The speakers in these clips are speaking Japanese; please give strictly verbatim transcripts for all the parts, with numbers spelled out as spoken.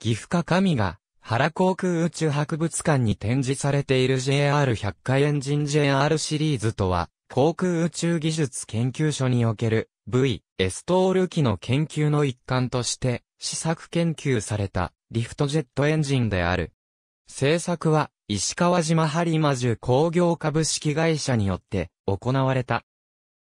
岐阜各務原航空宇宙博物館に展示されている ジェイアールひゃく 回エンジン ジェイアール シリーズとは、航空宇宙技術研究所における ブイ エストール機の研究の一環として、試作研究されたリフトジェットエンジンである。製作は、石川島播磨重工業株式会社によって行われた。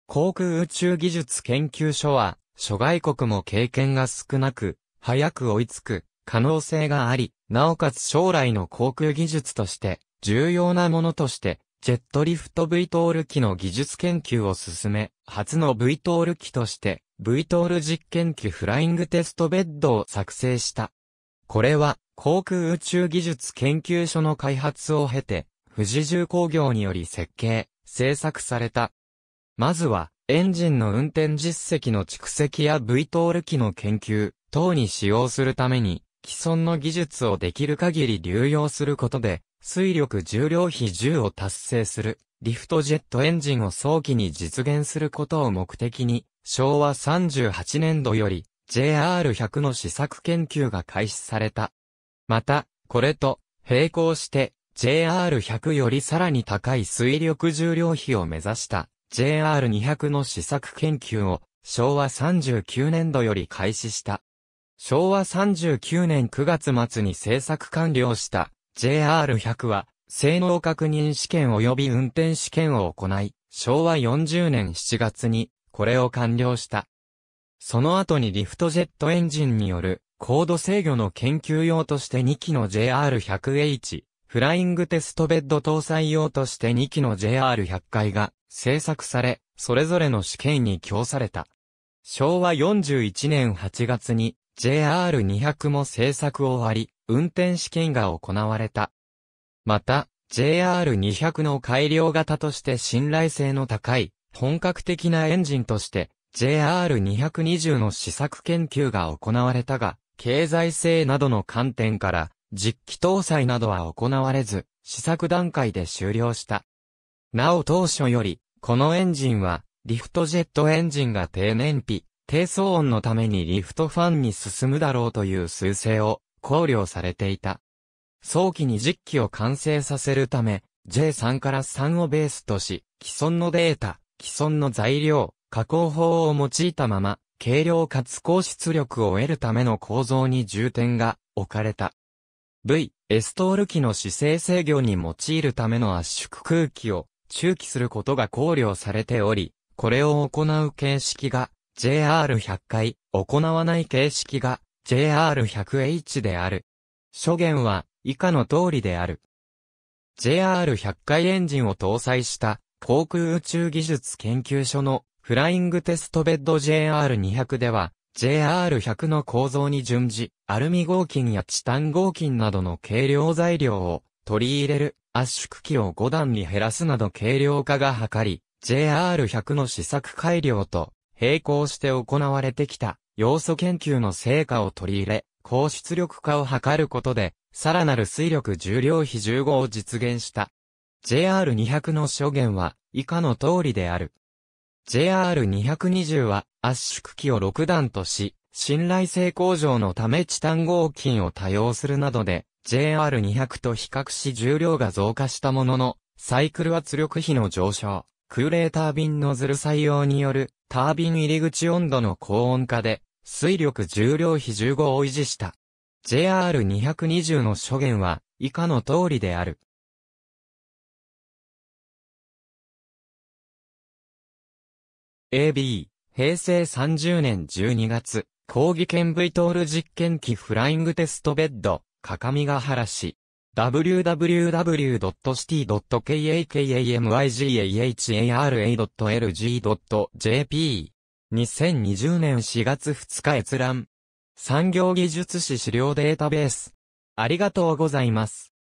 航空宇宙技術研究所は、諸外国も経験が少なく、早く追いつく可能性があり、なおかつ将来の航空技術として、重要なものとして、ジェットリフト ブイ トール機の技術研究を進め、初の ブイ トール機として、ブイ トール実験機フライングテストベッドを作成した。これは、航空宇宙技術研究所の開発を経て、富士重工業により設計、製作された。まずは、エンジンの運転実績の蓄積や ブイ トール機の研究等に使用するために、既存の技術をできる限り流用することで、推力重量比じゅうを達成する、リフトジェットエンジンを早期に実現することを目的に、昭和さんじゅうはちねんどより、ジェイアールひゃく の試作研究が開始された。また、これと並行して、ジェイアールひゃく よりさらに高い推力重量比を目指した、ジェイアールにひゃく の試作研究を、昭和さんじゅうきゅうねんどより開始した。昭和さんじゅうきゅうねんくがつまつに製作完了した ジェイアールひゃく は、性能確認試験及び運転試験を行い、昭和よんじゅうねんしちがつに、これを完了した。その後にリフトジェットエンジンによる高度制御の研究用としてにきの ジェイアールひゃくエイチ、フライングテストベッド搭載用としてにきの ジェイアールひゃく 回が製作され、それぞれの試験に供された。昭和よんじゅういちねんはちがつに ジェイアールにひゃく も製作を終わり、運転試験が行われた。また、ジェイアールにひゃく の改良型として信頼性の高い、本格的なエンジンとして、ジェイアールにひゃくにじゅう の試作研究が行われたが、経済性などの観点から、実機搭載などは行われず、試作段階で終了した。なお当初より、このエンジンは、リフトジェットエンジンが低燃費、低騒音のためにリフトファンに進むだろうという趨勢を考慮されていた。早期に実機を完成させるため、ジェイさんからさんをベースとし、既存のデータ、既存の材料、加工法を用いたまま、軽量かつ高出力を得るための構造に重点が置かれた。ブイ エストール機の姿勢制御に用いるための圧縮空気を注気することが考慮されており、これを行う形式が ジェイアールひゃく 回、行わない形式が ジェイアールひゃくエイチ である。諸言は以下の通りである。ジェイアールひゃく 回エンジンを搭載した航空宇宙技術研究所のフライングテストベッド ジェイアールにひゃく では ジェイアールひゃく の構造に準じアルミ合金やチタン合金などの軽量材料を取り入れる圧縮機をごだんに減らすなど軽量化が図り ジェイアールひゃく の試作改良と並行して行われてきた要素研究の成果を取り入れ高出力化を図ることでさらなる推力重量比じゅうごを実現した。ジェイアールにひゃく の諸言は以下の通りである。ジェイアールにひゃくにじゅう は圧縮機をろくだんとし、信頼性向上のためチタン合金を多用するなどで、ジェイアールにひゃく と比較し重量が増加したものの、サイクル圧力比の上昇、空冷タービンノズル採用による、タービン入り口温度の高温化で、推力重量比じゅうごを維持した。ジェイアールにひゃくにじゅう の諸言は、以下の通りである。エービー、平成さんじゅうねんじゅうにがつ、高技研 ブイ トール実験機フライングテストベッド、各務原市。ダブリュダブリュダブリュドットシティドットケーエーケーエムワイジーエーエイチエーアールエードットエルジードットジェーピー にせんにじゅうねんしがつふつか閲覧。産業技術士資料データベース。ありがとうございます。